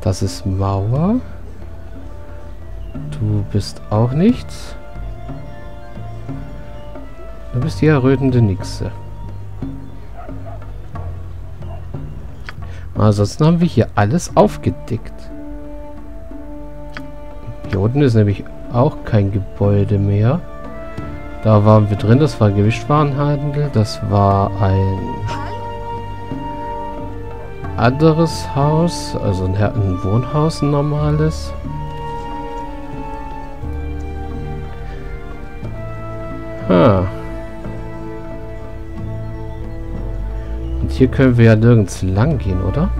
Das ist Mauer. Du bist auch nichts. Du bist die errötende Nixe. Ansonsten haben wir hier alles aufgedeckt. Hier unten ist nämlich auch kein Gebäude mehr. Da waren wir drin. Das war Gewichtwarenhandel. Das war ein anderes Haus. Also ein Wohnhaus, ein normales. Und hier können wir ja nirgends lang gehen, oder?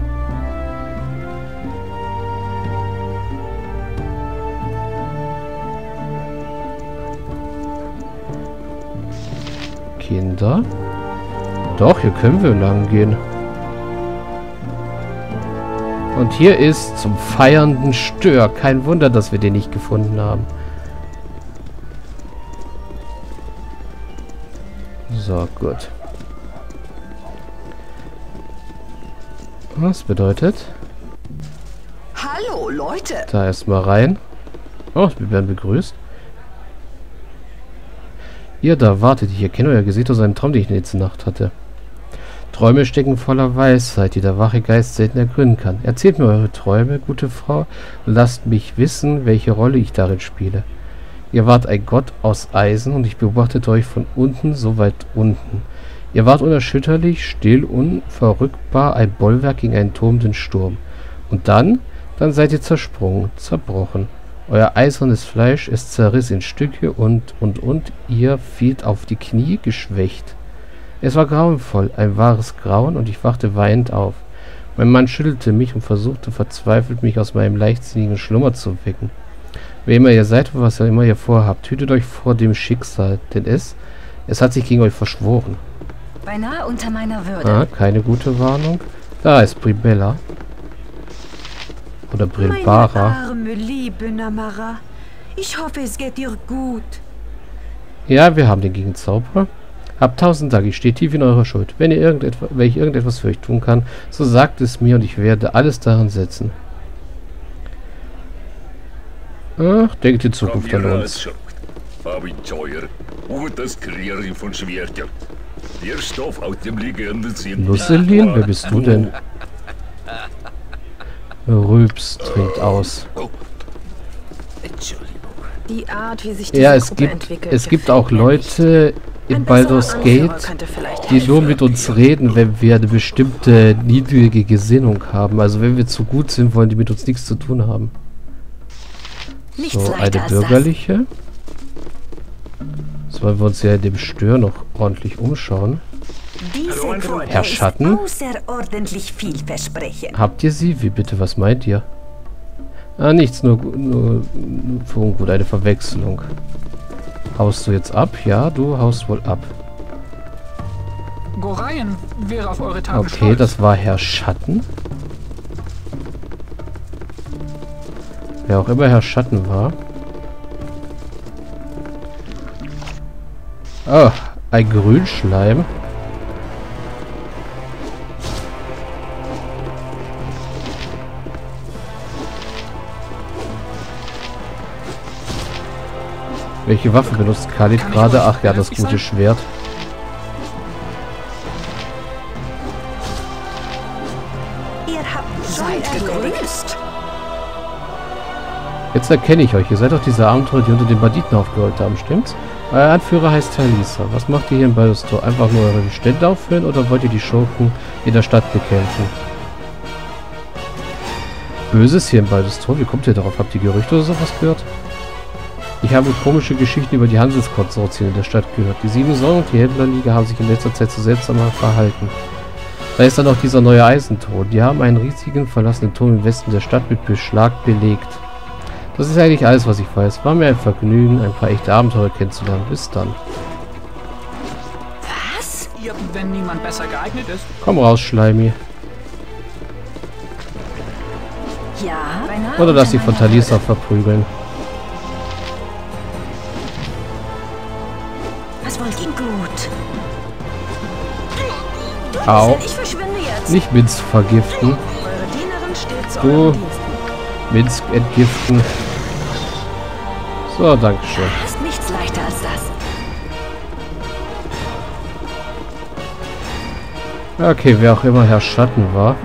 Kinder? Doch, hier können wir lang gehen. Und hier ist zum feiernden Stör. Kein Wunder, dass wir den nicht gefunden haben. So, gut. Was bedeutet? Hallo, Leute. Da erstmal rein. Oh, wir werden begrüßt. Ihr da wartet. Ich erkenne euer Gesicht aus einem Traum, den ich letzte Nacht hatte. Träume stecken voller Weisheit, die der wache Geist selten ergründen kann. Erzählt mir eure Träume, gute Frau, und lasst mich wissen, welche Rolle ich darin spiele. Ihr wart ein Gott aus Eisen und ich beobachtete euch von unten, so weit unten. Ihr wart unerschütterlich, still, unverrückbar, ein Bollwerk gegen einen tobenden Sturm. Und dann seid ihr zersprungen, zerbrochen. Euer eisernes Fleisch ist zerriss in Stücke und ihr fielt auf die Knie, geschwächt. Es war grauenvoll, ein wahres Grauen, und ich wachte weinend auf. Mein Mann schüttelte mich und versuchte verzweifelt, mich aus meinem leichtsinnigen Schlummer zu wecken. Wer immer ihr seid und was ihr immer ihr vorhabt, hütet euch vor dem Schicksal, denn es hat sich gegen euch verschworen. Beinahe unter meiner Würde. Ah, keine gute Warnung. Da ist Bribella. Oder Brilbara. Meine arme, liebe Namara. Ich hoffe, es geht dir gut. Ja, wir haben den Gegenzauberer. Habt 1000 Dank, ich stehe tief in eurer Schuld. Wenn ich irgendetwas für euch tun kann, so sagt es mir und ich werde alles daran setzen. Ach, denkt die Zukunft an uns. Nusselin, wer bist du denn? Rübs trinkt aus. Die Art, wie sich ja, es gibt auch Leute in Baldur's Gate, die nur mit uns reden, wenn wir eine bestimmte niedrige Gesinnung haben. Also wenn wir zu gut sind, wollen die mit uns nichts zu tun haben. So, eine bürgerliche. Sollen wir uns ja in dem Stör noch ordentlich umschauen. Herr Schatten, habt ihr sie? Wie bitte, was meint ihr? Ah, nichts, nur für ungut, eine Verwechslung. Haust du jetzt ab? Ja, du haust wohl ab. Goreien wäre auf eure Tage stolz. Okay, das war Herr Schatten. Wer auch immer Herr Schatten war. Oh, ein Grünschleim. Welche Waffe benutzt Khalid gerade? Ach ja, das gute Schwert. Ihr seid gegrüßt. Jetzt erkenne ich euch. Ihr seid doch diese Abenteurer, die unter den Banditen aufgeholt haben, stimmt's? Euer Anführer heißt Talisa. Was macht ihr hier in Baldur's Tor? Einfach nur eure Bestände auffüllen oder wollt ihr die Schurken in der Stadt bekämpfen? Böses hier in Baldur's Tor? Wie kommt ihr darauf? Habt ihr Gerüchte oder sowas gehört? Ich habe komische Geschichten über die Handelskonsortien in der Stadt gehört. Die Sieben Sonnen und die Händler-Liga haben sich in letzter Zeit so seltsam verhalten. Da ist dann auch dieser neue Eisenton. Die haben einen riesigen, verlassenen Turm im Westen der Stadt mit Beschlag belegt. Das ist eigentlich alles, was ich weiß. War mir ein Vergnügen, ein paar echte Abenteurer kennenzulernen. Bis dann. Was? Wenn niemand besser geeignet ist. Komm raus, Schleimi. Ja. Oder lass dich von Talisa verprügeln. Au. Nicht Minsk vergiften. Du Minsk entgiften. So, danke schön. Ist nichts leichter als das. Okay, wer auch immer Herr Schatten war.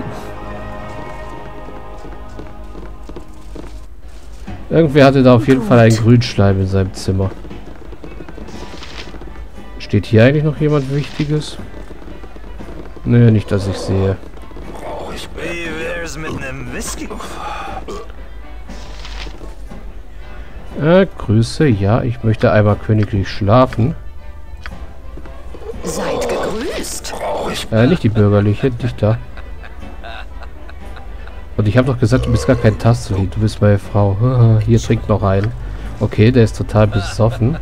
Irgendwer hatte da auf jeden Fall einen Grünschleim in seinem Zimmer. Steht hier eigentlich noch jemand Wichtiges? Nö, nicht, dass ich sehe. Wie wär's mit einem Whisky? Grüße, ja, ich möchte einmal königlich schlafen. Seid gegrüßt. Nicht die bürgerliche, nicht da. Und ich habe doch gesagt, du bist gar kein Tasseli, du bist meine Frau. Hier, trinkt noch einen. Okay, der ist total besoffen.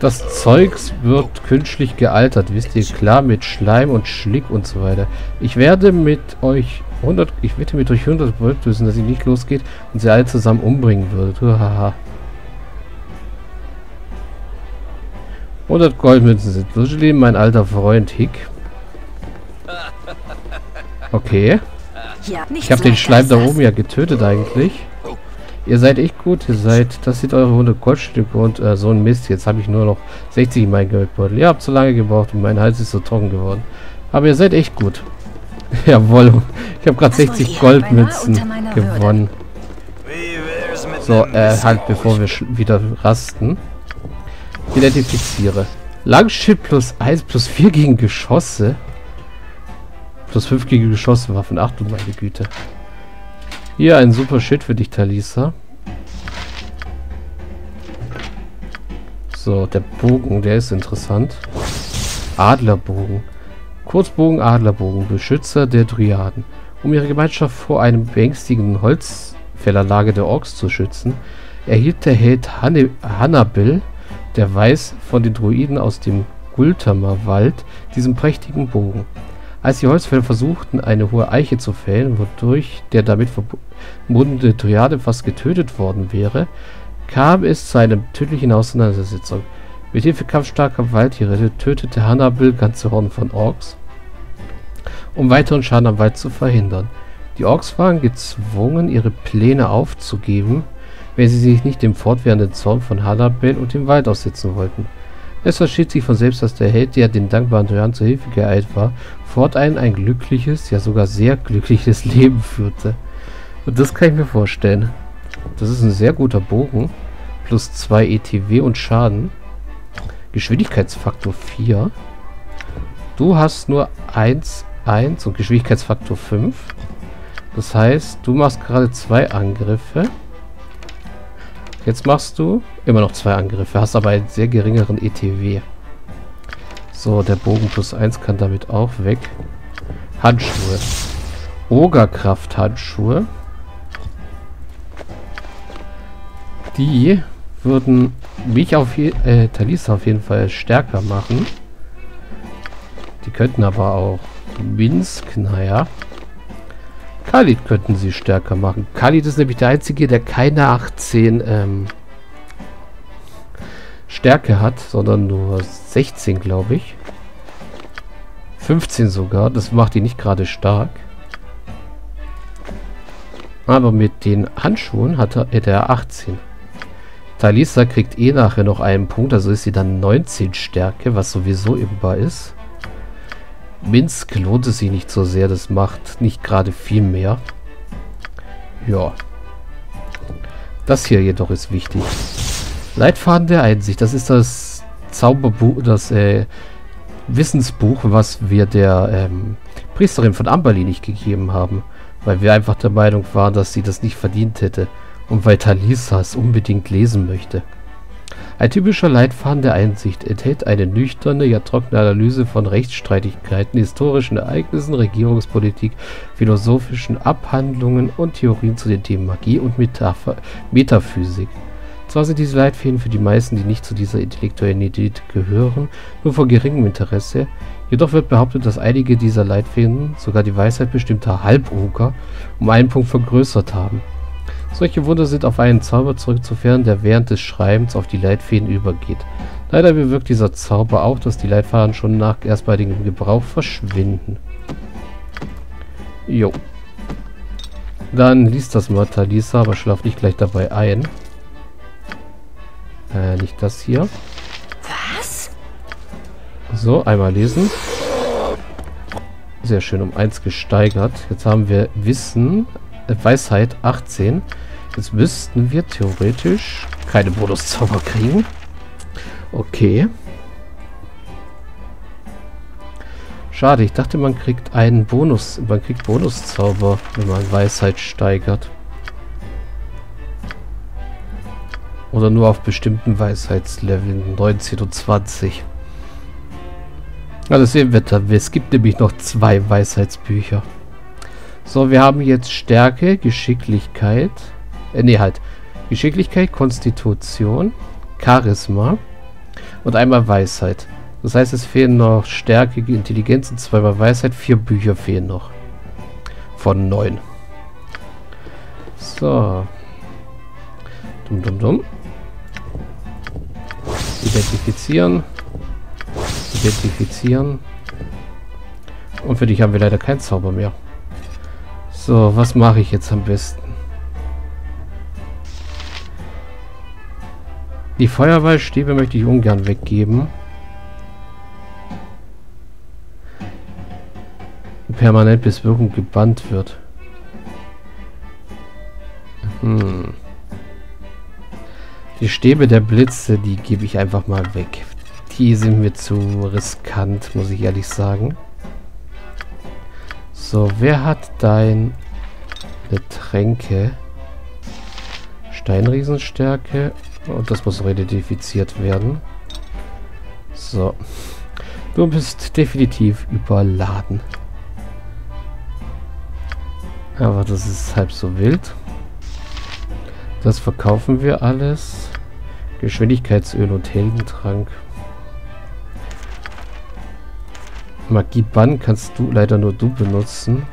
Das Zeugs wird künstlich gealtert, wisst ihr, klar, mit Schleim und Schlick und so weiter. Ich werde mit euch 100, ich wette mit euch 100 Volt lösen, dass sie nicht losgeht und sie alle zusammen umbringen würdet. Haha. 100 Goldmünzen sind Luschelin, mein alter Freund Hick. Okay. Ich habe den Schleim da oben ja getötet eigentlich. Ihr seid echt gut, ihr seid, das sind eure 100 Goldstücke und so ein Mist, jetzt habe ich nur noch 60 in meinen Geldbeutel. Ihr habt so lange gebraucht und mein Hals ist so trocken geworden. Aber ihr seid echt gut. Jawohl, ich habe gerade 60 Goldmünzen gewonnen. So, halt, bevor wir wieder rasten. Identifiziere. Langschiff plus 1 plus 4 gegen Geschosse. Plus 5 gegen Geschosswaffen, ach du meine Güte. Hier, ein super Schild für dich, Talisa. So, der Bogen, der ist interessant. Adlerbogen. Kurzbogen, Adlerbogen. Beschützer der Dryaden. Um ihre Gemeinschaft vor einem beängstigenden Holzfällerlager der Orks zu schützen, erhielt der Held Hannibal, der Weiß, von den Druiden aus dem Gultamer Wald, diesen prächtigen Bogen. Als die Holzfäller versuchten, eine hohe Eiche zu fällen, wodurch der damit verbundene Triade fast getötet worden wäre, kam es zu einer tödlichen Auseinandersetzung. Mit Hilfe kampfstarker Waldtiere tötete Hannibal ganze Horden von Orks, um weiteren Schaden am Wald zu verhindern. Die Orks waren gezwungen, ihre Pläne aufzugeben, wenn sie sich nicht dem fortwährenden Zorn von Hannibal und dem Wald aussetzen wollten. Es versteht sich von selbst, dass der Held, der den dankbaren Dryaden zur Hilfe geeilt war, fortan ein glückliches, ja sogar sehr glückliches Leben führte. Und das kann ich mir vorstellen. Das ist ein sehr guter Bogen. Plus 2 ETW und Schaden. Geschwindigkeitsfaktor 4. Du hast nur 1, 1 und Geschwindigkeitsfaktor 5. Das heißt, du machst gerade 2 Angriffe. Jetzt machst du immer noch 2 Angriffe, hast aber einen sehr geringeren ETW. So, der Bogen plus 1 kann damit auch weg. Handschuhe. Ogerkraft-Handschuhe. Die würden mich auf Talisa auf jeden Fall stärker machen. Die könnten aber auch Minsk, naja. Khalid könnten sie stärker machen. Khalid ist nämlich der Einzige, der keine 18 Stärke hat, sondern nur 16, glaube ich. 15 sogar. Das macht ihn nicht gerade stark. Aber mit den Handschuhen hat er, der 18. Talisa kriegt eh nachher noch einen Punkt, also ist sie dann 19 Stärke, was sowieso imbar ist. Minsk lohnt es sich nicht so sehr, das macht nicht gerade viel mehr. Ja. Das hier jedoch ist wichtig. Leitfaden der Einsicht, das ist das Zauberbuch, das Wissensbuch, was wir der Priesterin von Amberlin nicht gegeben haben, weil wir einfach der Meinung waren, dass sie das nicht verdient hätte und weil Talisa es unbedingt lesen möchte. Ein typischer Leitfaden der Einsicht enthält eine nüchterne, ja trockene Analyse von Rechtsstreitigkeiten, historischen Ereignissen, Regierungspolitik, philosophischen Abhandlungen und Theorien zu den Themen Magie und Metaphysik. Zwar sind diese Leitfäden für die meisten, die nicht zu dieser intellektuellen Elite gehören, nur von geringem Interesse, jedoch wird behauptet, dass einige dieser Leitfäden sogar die Weisheit bestimmter Halboger um einen Punkt vergrößert haben. Solche Wunder sind auf einen Zauber zurückzuführen, der während des Schreibens auf die Leitfäden übergeht. Leider bewirkt dieser Zauber auch, dass die Leitfäden schon nach erstmaligem Gebrauch verschwinden. Jo. Dann liest das mal, Talisa, aber schlaf nicht gleich dabei ein. Nicht das hier. Was? So, einmal lesen. Sehr schön, um 1 gesteigert. Jetzt haben wir Wissen, Weisheit 18. Jetzt müssten wir theoretisch keine Bonuszauber kriegen. Okay. Schade, ich dachte, man kriegt einen Bonus. Man kriegt Bonuszauber, wenn man Weisheit steigert. Oder nur auf bestimmten Weisheitsleveln 19 und 20. Also sehen wir dann. Es gibt nämlich noch 2 Weisheitsbücher. So, wir haben jetzt Stärke, Geschicklichkeit. Geschicklichkeit, Konstitution, Charisma und einmal Weisheit. Das heißt, es fehlen noch Stärke, Intelligenz und 2 Weisheit. 4 Bücher fehlen noch. Von 9. So. Identifizieren. Identifizieren. Und für dich haben wir leider keinen Zauber mehr. So, was mache ich jetzt am besten? Die Feuerwehrstäbe möchte ich ungern weggeben. Permanent bis Wirkung gebannt wird. Hm. Die Stäbe der Blitze, die gebe ich einfach mal weg. Die sind mir zu riskant, muss ich ehrlich sagen. So, wer hat dein Getränke? Steinriesenstärke. Und das muss identifiziert werden. So. Du bist definitiv überladen. Aber das ist halb so wild. Das verkaufen wir alles. Geschwindigkeitsöl und Heldentrank. Magie Bann kannst du leider nur du benutzen.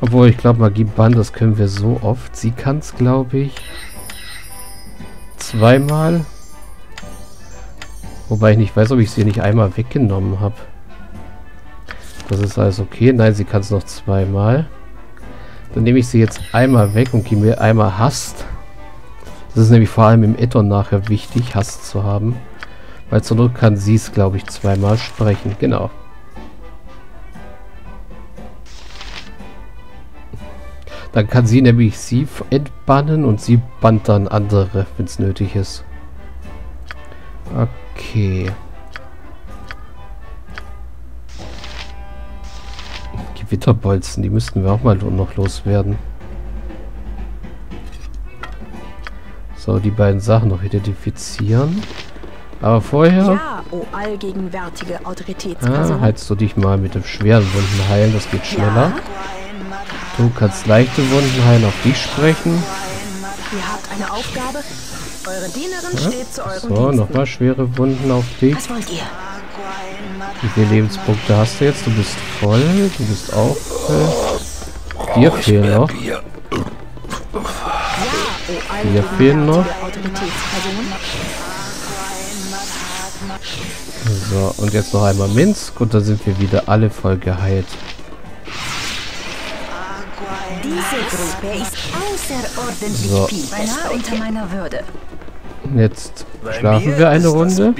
Obwohl, ich glaube, Magie Bann, das können wir so oft. Sie kann es, glaube ich, zweimal. Wobei ich nicht weiß, ob ich sie nicht einmal weggenommen habe. Das ist alles okay. Nein, sie kann es noch zweimal. Dann nehme ich sie jetzt einmal weg und gebe mir einmal Hast. Das ist nämlich vor allem im Addon nachher wichtig, Hast zu haben. Weil zur Not kann sie es, glaube ich, zweimal sprechen. Genau. Dann kann sie nämlich sie entbannen und sie bannt dann andere, wenn es nötig ist. Okay. Gewitterbolzen, die müssten wir auch mal noch loswerden. So, die beiden Sachen noch identifizieren. Aber vorher... Ja, oh allgegenwärtige Autoritätsperson. Ah, heilst du dich mal mit dem schweren Wunden heilen, das geht schneller. Ja. Du kannst leichte Wunden heilen, auf dich sprechen. Ihr habt eine Aufgabe. Eure Dienerin steht zu euren Diensten. So, nochmal schwere Wunden auf dich. Was wollt ihr? Wie viele Lebenspunkte hast du jetzt? Du bist voll, du bist auch voll. Dir fehlen noch. Dir fehlen noch. So, und jetzt noch einmal Minsk und dann sind wir wieder alle voll geheilt. So. Jetzt schlafen wir eine Runde.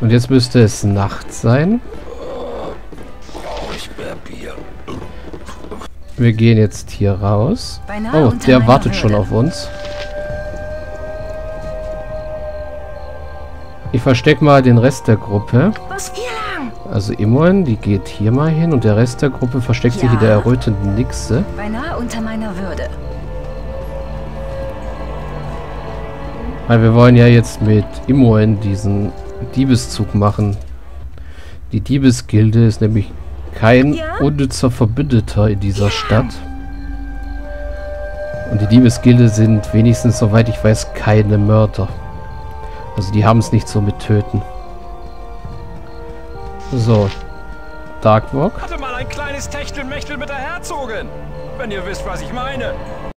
Und jetzt müsste es Nacht sein. Wir gehen jetzt hier raus. Oh, der wartet schon auf uns. Ich verstecke mal den Rest der Gruppe. Also Imoen, die geht hier mal hin und der Rest der Gruppe versteckt sich in der errötenden Nixe. Beinahe unter meiner Würde. Weil wir wollen ja jetzt mit Imoen diesen Diebeszug machen. Die Diebesgilde ist nämlich kein unnützer Verbündeter in dieser Stadt. Und die Diebesgilde sind wenigstens, soweit ich weiß, keine Mörder. Also die haben es nicht so mit Töten. So. Darkwork. Hatte mal ein kleines Techtelmechtel mit der Herzogin. Wenn ihr wisst, was ich meine.